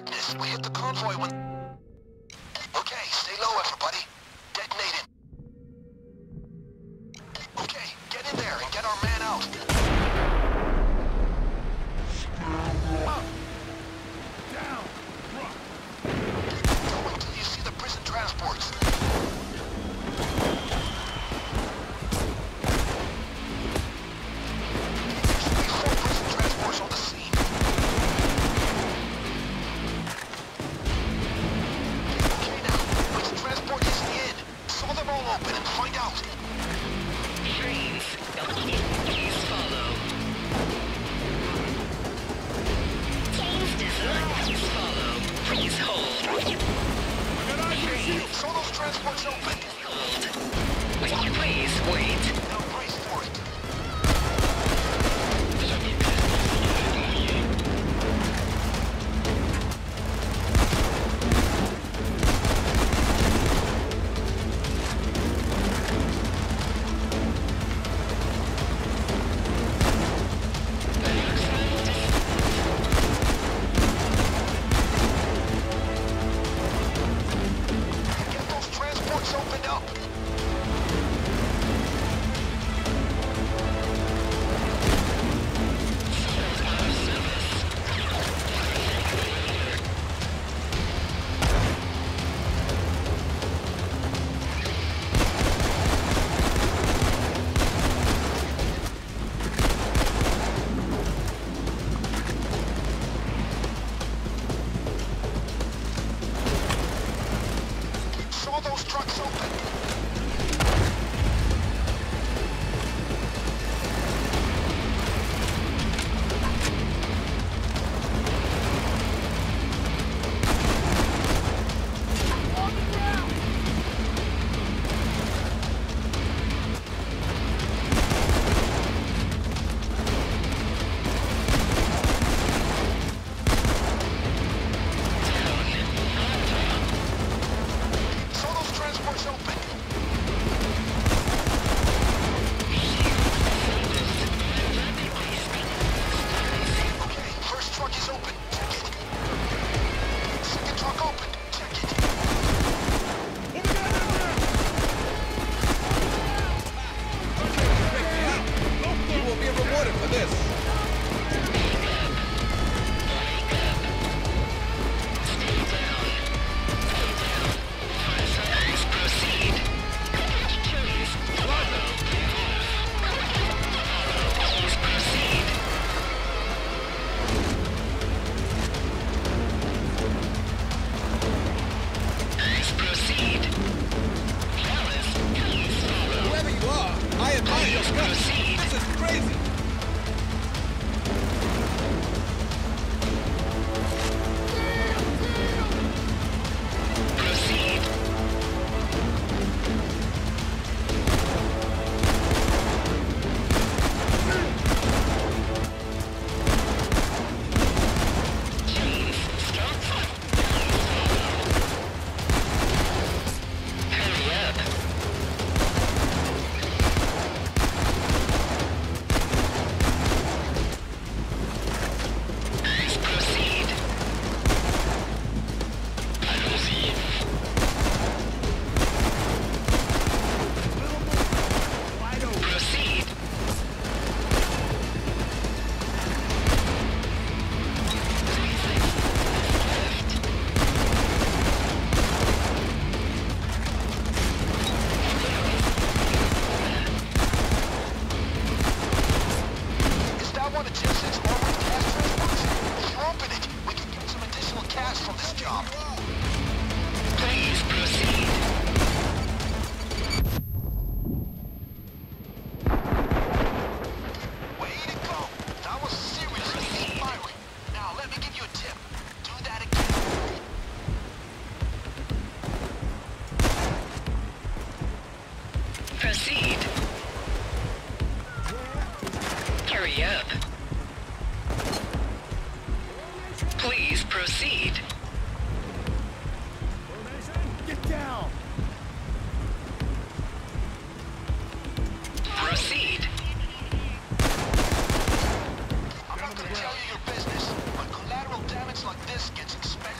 darkness. We hit the convoy when... Okay, stay low, everybody. Detonate it. Okay, get in there and get our man out. Up! Down! Don't wait till you see the prison transports. Tell you your business, but collateral damage like this gets expensive.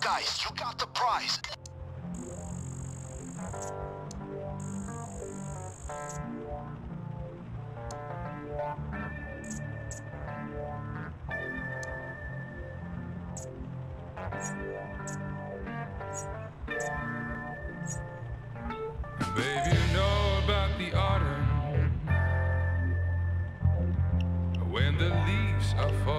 Guys, you got the prize. Babe, you know about the autumn, when the leaves are falling.